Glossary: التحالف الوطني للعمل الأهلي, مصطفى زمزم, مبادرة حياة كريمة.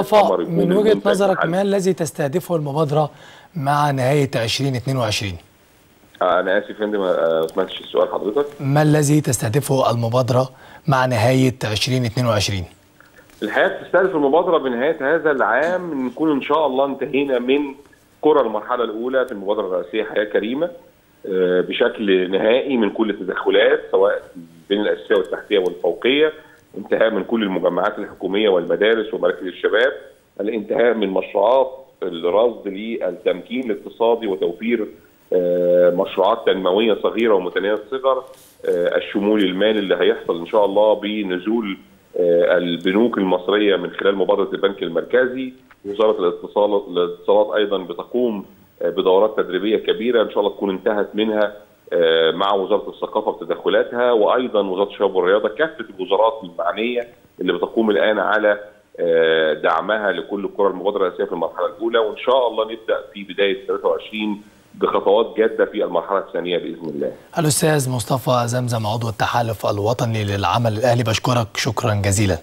مصطفى، من وجهة نظرك ما الذي تستهدفه المبادرة مع نهاية 2022؟ أنا آسف يا فندم ما سمعتش السؤال حضرتك. ما الذي تستهدفه المبادرة مع نهاية 2022؟ الحقيقة تستهدف المبادرة بنهاية هذا العام نكون إن شاء الله انتهينا من قرى المرحلة الأولى في المبادرة الرئاسية حياة كريمة بشكل نهائي من كل التدخلات سواء بين الأساسية والتحتية والفوقية، انتهاء من كل المجمعات الحكومية والمدارس ومراكز الشباب، الانتهاء من مشروعات الرصد للتمكين الاقتصادي وتوفير مشروعات تنموية صغيرة ومتناهية الصغر، الشمول المالي اللي هيحصل إن شاء الله بنزول البنوك المصرية من خلال مبادرة البنك المركزي. وزارة الاتصالات أيضا بتقوم بدورات تدريبية كبيرة إن شاء الله تكون انتهت منها مع وزارة الثقافة بتدخلاتها، وأيضا وزارة الشباب والرياضة، كافة الوزارات المعنية اللي بتقوم الآن على دعمها لكل قرى المبادرة الرئاسية في المرحلة الأولى. وإن شاء الله نبدأ في بداية 23 بخطوات جادة في المرحلة الثانية بإذن الله. الأستاذ مصطفى زمزم، عضو التحالف الوطني للعمل الأهلي، بشكرك شكرا جزيلا.